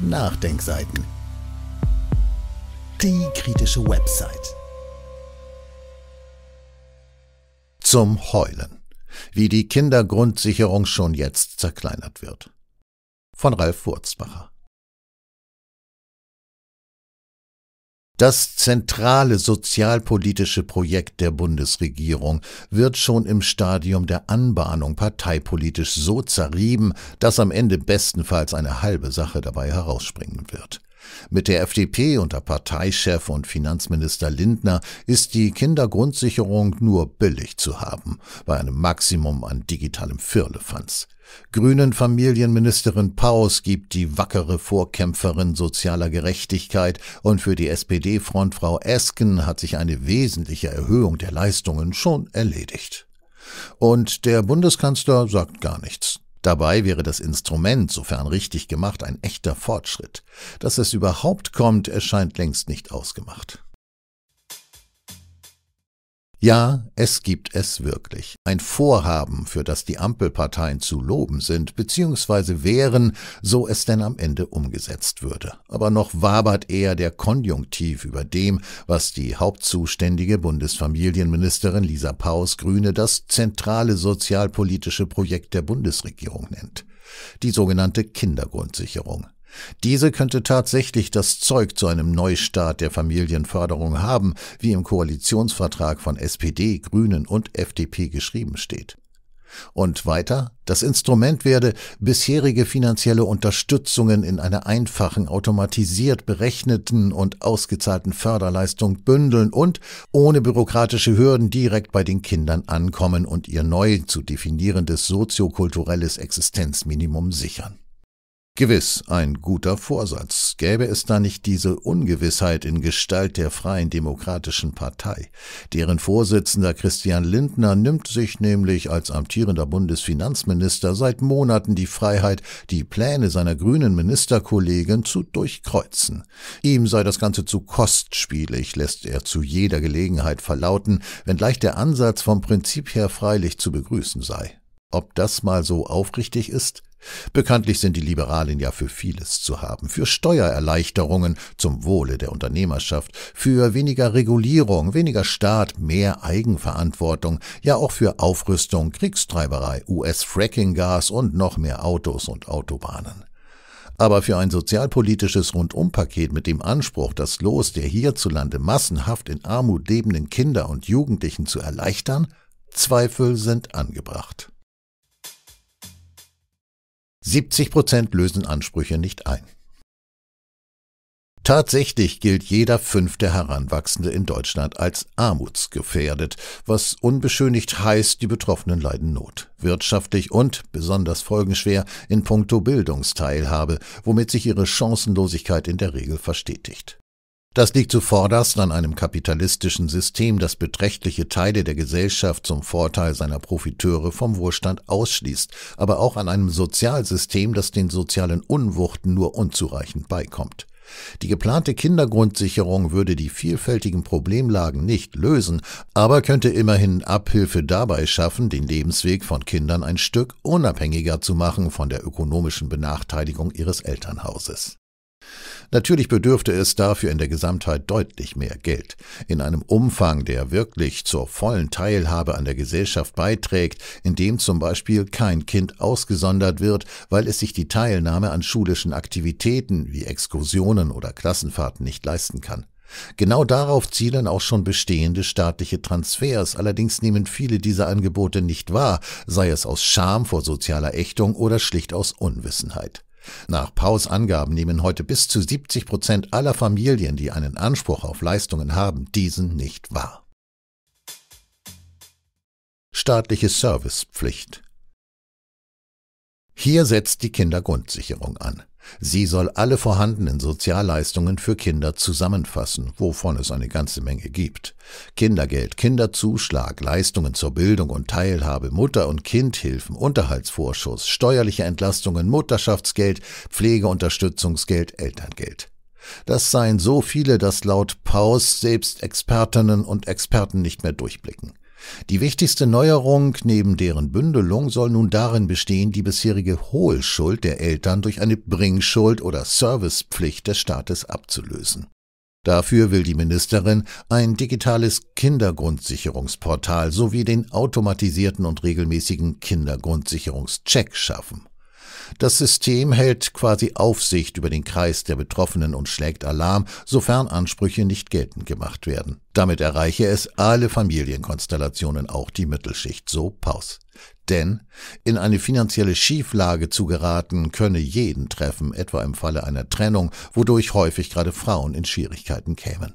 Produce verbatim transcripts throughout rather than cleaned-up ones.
NachDenkSeiten. Die kritische Website. Zum Heulen. Wie die Kindergrundsicherung schon jetzt zerkleinert wird. Von Ralf Wurzbacher. Das zentrale sozialpolitische Projekt der Bundesregierung wird schon im Stadium der Anbahnung parteipolitisch so zerrieben, dass am Ende bestenfalls eine halbe Sache dabei herausspringen wird. Mit der F D P unter Parteichef und Finanzminister Lindner ist die Kindergrundsicherung nur billig zu haben, bei einem Maximum an digitalem Firlefanz. Grünen Familienministerin Paus gibt die wackere Vorkämpferin sozialer Gerechtigkeit und für die S P D-Frontfrau Esken hat sich eine wesentliche Erhöhung der Leistungen schon erledigt. Und der Bundeskanzler sagt gar nichts. Dabei wäre das Instrument, sofern richtig gemacht, ein echter Fortschritt. Dass es überhaupt kommt, erscheint längst nicht ausgemacht. Ja, es gibt es wirklich. Ein Vorhaben, für das die Ampelparteien zu loben sind, beziehungsweise wären, so es denn am Ende umgesetzt würde. Aber noch wabert eher der Konjunktiv über dem, was die hauptzuständige Bundesfamilienministerin Lisa Paus, Grüne, das zentrale sozialpolitische Projekt der Bundesregierung nennt. Die sogenannte Kindergrundsicherung. Diese könnte tatsächlich das Zeug zu einem Neustart der Familienförderung haben, wie im Koalitionsvertrag von S P D, Grünen und F D P geschrieben steht. Und weiter, das Instrument werde bisherige finanzielle Unterstützungen in einer einfachen, automatisiert berechneten und ausgezahlten Förderleistung bündeln und ohne bürokratische Hürden direkt bei den Kindern ankommen und ihr neu zu definierendes soziokulturelles Existenzminimum sichern. Gewiss, ein guter Vorsatz, gäbe es da nicht diese Ungewissheit in Gestalt der Freien Demokratischen Partei. Deren Vorsitzender Christian Lindner nimmt sich nämlich als amtierender Bundesfinanzminister seit Monaten die Freiheit, die Pläne seiner grünen Ministerkollegin zu durchkreuzen. Ihm sei das Ganze zu kostspielig, lässt er zu jeder Gelegenheit verlauten, wenngleich der Ansatz vom Prinzip her freilich zu begrüßen sei. Ob das mal so aufrichtig ist? Bekanntlich sind die Liberalen ja für vieles zu haben, für Steuererleichterungen zum Wohle der Unternehmerschaft, für weniger Regulierung, weniger Staat, mehr Eigenverantwortung, ja auch für Aufrüstung, Kriegstreiberei, U S-Fracking-Gas und noch mehr Autos und Autobahnen. Aber für ein sozialpolitisches Rundumpaket mit dem Anspruch, das Los der hierzulande massenhaft in Armut lebenden Kinder und Jugendlichen zu erleichtern, Zweifel sind angebracht. siebzig Prozent lösen Ansprüche nicht ein. Tatsächlich gilt jeder fünfte Heranwachsende in Deutschland als armutsgefährdet, was unbeschönigt heißt, die Betroffenen leiden Not, wirtschaftlich und, besonders folgenschwer, in puncto Bildungsteilhabe, womit sich ihre Chancenlosigkeit in der Regel verstetigt. Das liegt zuvorderst an einem kapitalistischen System, das beträchtliche Teile der Gesellschaft zum Vorteil seiner Profiteure vom Wohlstand ausschließt, aber auch an einem Sozialsystem, das den sozialen Unwuchten nur unzureichend beikommt. Die geplante Kindergrundsicherung würde die vielfältigen Problemlagen nicht lösen, aber könnte immerhin Abhilfe dabei schaffen, den Lebensweg von Kindern ein Stück unabhängiger zu machen von der ökonomischen Benachteiligung ihres Elternhauses. Natürlich bedürfte es dafür in der Gesamtheit deutlich mehr Geld. In einem Umfang, der wirklich zur vollen Teilhabe an der Gesellschaft beiträgt, in dem zum Beispiel kein Kind ausgesondert wird, weil es sich die Teilnahme an schulischen Aktivitäten wie Exkursionen oder Klassenfahrten nicht leisten kann. Genau darauf zielen auch schon bestehende staatliche Transfers, allerdings nehmen viele dieser Angebote nicht wahr, sei es aus Scham vor sozialer Ächtung oder schlicht aus Unwissenheit. Nach Paus' Angaben nehmen heute bis zu siebzig Prozent aller Familien, die einen Anspruch auf Leistungen haben, diesen nicht wahr. Staatliche Servicepflicht. Hier setzt die Kindergrundsicherung an. Sie soll alle vorhandenen Sozialleistungen für Kinder zusammenfassen, wovon es eine ganze Menge gibt. Kindergeld, Kinderzuschlag, Leistungen zur Bildung und Teilhabe, Mutter- und Kindhilfen, Unterhaltsvorschuss, steuerliche Entlastungen, Mutterschaftsgeld, Pflegeunterstützungsgeld, Elterngeld. Das seien so viele, dass laut Paus selbst Expertinnen und Experten nicht mehr durchblicken. Die wichtigste Neuerung neben deren Bündelung soll nun darin bestehen, die bisherige Hohlschuld der Eltern durch eine Bringschuld oder Servicepflicht des Staates abzulösen. Dafür will die Ministerin ein digitales Kindergrundsicherungsportal sowie den automatisierten und regelmäßigen Kindergrundsicherungscheck schaffen. Das System hält quasi Aufsicht über den Kreis der Betroffenen und schlägt Alarm, sofern Ansprüche nicht geltend gemacht werden. Damit erreiche es alle Familienkonstellationen, auch die Mittelschicht, so Paus. Denn in eine finanzielle Schieflage zu geraten, könne jeden treffen, etwa im Falle einer Trennung, wodurch häufig gerade Frauen in Schwierigkeiten kämen.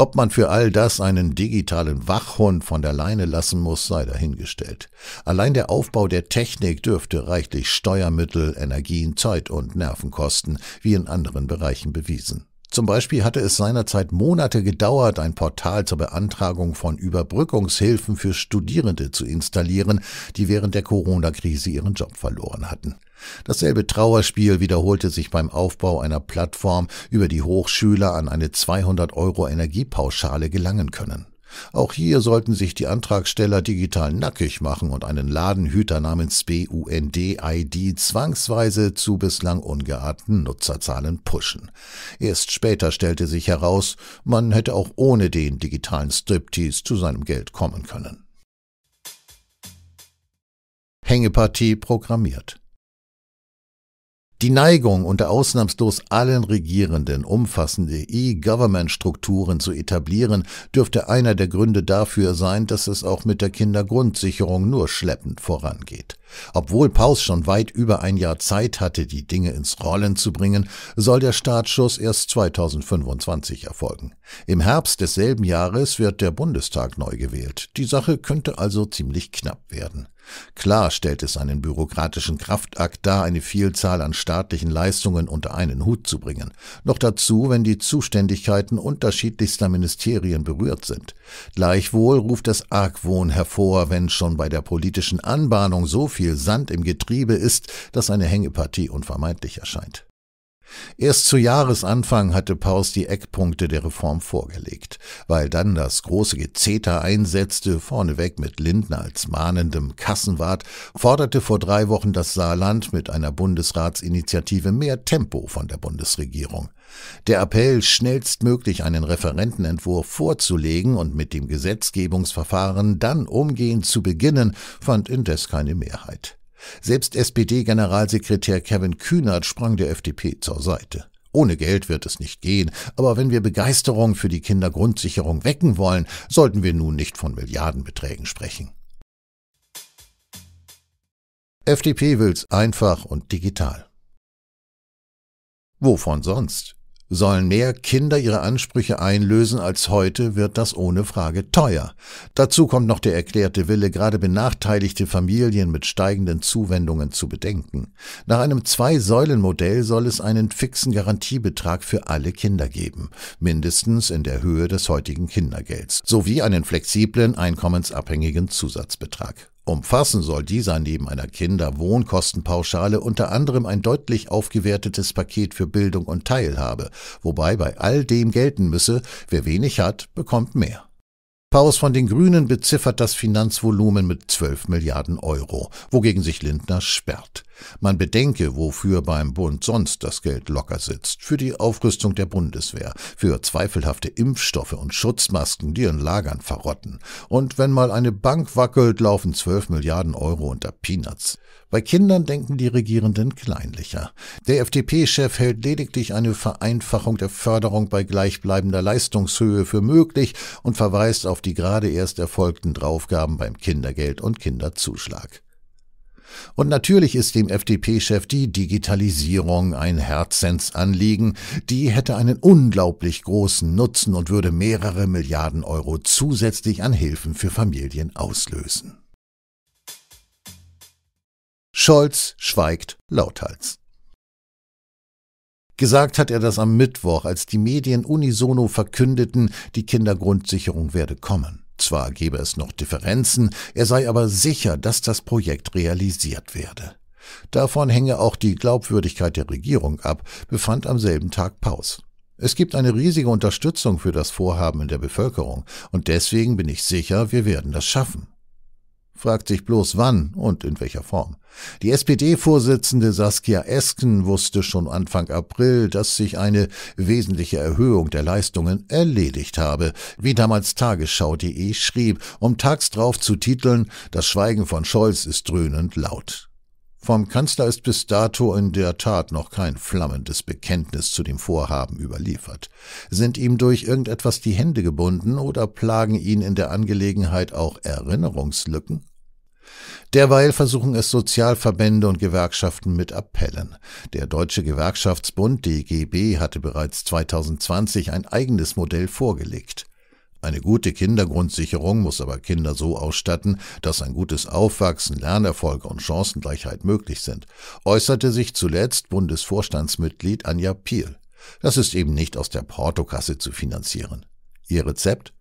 Ob man für all das einen digitalen Wachhund von der Leine lassen muss, sei dahingestellt. Allein der Aufbau der Technik dürfte reichlich Steuermittel, Energien, Zeit und Nerven kosten, wie in anderen Bereichen bewiesen. Zum Beispiel hatte es seinerzeit Monate gedauert, ein Portal zur Beantragung von Überbrückungshilfen für Studierende zu installieren, die während der Corona-Krise ihren Job verloren hatten. Dasselbe Trauerspiel wiederholte sich beim Aufbau einer Plattform, über die Hochschüler an eine zweihundert Euro Energiepauschale gelangen können. Auch hier sollten sich die Antragsteller digital nackig machen und einen Ladenhüter namens B U N D I D zwangsweise zu bislang ungeahnten Nutzerzahlen pushen. Erst später stellte sich heraus, man hätte auch ohne den digitalen Striptease zu seinem Geld kommen können. Hängepartie programmiert. Die Neigung, unter ausnahmslos allen Regierenden umfassende E-Government-Strukturen zu etablieren, dürfte einer der Gründe dafür sein, dass es auch mit der Kindergrundsicherung nur schleppend vorangeht. Obwohl Paus schon weit über ein Jahr Zeit hatte, die Dinge ins Rollen zu bringen, soll der Startschuss erst zweitausendfünfundzwanzig erfolgen. Im Herbst desselben Jahres wird der Bundestag neu gewählt. Die Sache könnte also ziemlich knapp werden. Klar stellt es einen bürokratischen Kraftakt dar, eine Vielzahl an staatlichen Leistungen unter einen Hut zu bringen. Noch dazu, wenn die Zuständigkeiten unterschiedlichster Ministerien berührt sind. Gleichwohl ruft das Argwohn hervor, wenn schon bei der politischen Anbahnung so viel Sand im Getriebe ist, dass eine Hängepartie unvermeidlich erscheint. Erst zu Jahresanfang hatte Paus die Eckpunkte der Reform vorgelegt. Weil dann das große Gezeter einsetzte, vorneweg mit Lindner als mahnendem Kassenwart, forderte vor drei Wochen das Saarland mit einer Bundesratsinitiative mehr Tempo von der Bundesregierung. Der Appell, schnellstmöglich einen Referentenentwurf vorzulegen und mit dem Gesetzgebungsverfahren dann umgehend zu beginnen, fand indes keine Mehrheit. Selbst S P D-Generalsekretär Kevin Kühnert sprang der F D P zur Seite. Ohne Geld wird es nicht gehen, aber wenn wir Begeisterung für die Kindergrundsicherung wecken wollen, sollten wir nun nicht von Milliardenbeträgen sprechen. F D P will's einfach und digital. Wovon sonst? Sollen mehr Kinder ihre Ansprüche einlösen als heute, wird das ohne Frage teuer. Dazu kommt noch der erklärte Wille, gerade benachteiligte Familien mit steigenden Zuwendungen zu bedenken. Nach einem Zwei-Säulen-Modell soll es einen fixen Garantiebetrag für alle Kinder geben, mindestens in der Höhe des heutigen Kindergelds, sowie einen flexiblen, einkommensabhängigen Zusatzbetrag. Umfassen soll dieser neben einer Kinderwohnkostenpauschale unter anderem ein deutlich aufgewertetes Paket für Bildung und Teilhabe, wobei bei all dem gelten müsse, wer wenig hat, bekommt mehr. Paus von den Grünen beziffert das Finanzvolumen mit zwölf Milliarden Euro, wogegen sich Lindner sperrt. Man bedenke, wofür beim Bund sonst das Geld locker sitzt. Für die Aufrüstung der Bundeswehr, für zweifelhafte Impfstoffe und Schutzmasken, die in Lagern verrotten. Und wenn mal eine Bank wackelt, laufen zwölf Milliarden Euro unter Peanuts. Bei Kindern denken die Regierenden kleinlicher. Der F D P-Chef hält lediglich eine Vereinfachung der Förderung bei gleichbleibender Leistungshöhe für möglich und verweist auf die gerade erst erfolgten Draufgaben beim Kindergeld und Kinderzuschlag. Und natürlich ist dem F D P-Chef die Digitalisierung ein Herzensanliegen. Die hätte einen unglaublich großen Nutzen und würde mehrere Milliarden Euro zusätzlich an Hilfen für Familien auslösen. Scholz schweigt lauthals. Gesagt hat er das am Mittwoch, als die Medien unisono verkündeten, die Kindergrundsicherung werde kommen. Zwar gäbe es noch Differenzen, er sei aber sicher, dass das Projekt realisiert werde. Davon hänge auch die Glaubwürdigkeit der Regierung ab, befand am selben Tag Paus. Es gibt eine riesige Unterstützung für das Vorhaben in der Bevölkerung und deswegen bin ich sicher, wir werden das schaffen. Fragt sich bloß wann und in welcher Form. Die S P D-Vorsitzende Saskia Esken wusste schon Anfang April, dass sich eine wesentliche Erhöhung der Leistungen erledigt habe, wie damals Tagesschau punkt de schrieb, um tags drauf zu titeln, das Schweigen von Scholz ist dröhnend laut. Vom Kanzler ist bis dato in der Tat noch kein flammendes Bekenntnis zu dem Vorhaben überliefert. Sind ihm durch irgendetwas die Hände gebunden oder plagen ihn in der Angelegenheit auch Erinnerungslücken? Derweil versuchen es Sozialverbände und Gewerkschaften mit Appellen. Der Deutsche Gewerkschaftsbund D G B hatte bereits zweitausendzwanzig ein eigenes Modell vorgelegt. Eine gute Kindergrundsicherung muss aber Kinder so ausstatten, dass ein gutes Aufwachsen, Lernerfolge und Chancengleichheit möglich sind, äußerte sich zuletzt Bundesvorstandsmitglied Anja Piel. Das ist eben nicht aus der Portokasse zu finanzieren. Ihr Rezept?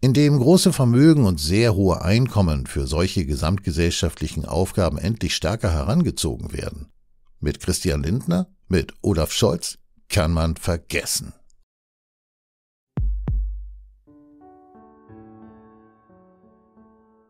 Indem große Vermögen und sehr hohe Einkommen für solche gesamtgesellschaftlichen Aufgaben endlich stärker herangezogen werden. Mit Christian Lindner, mit Olaf Scholz kann man vergessen.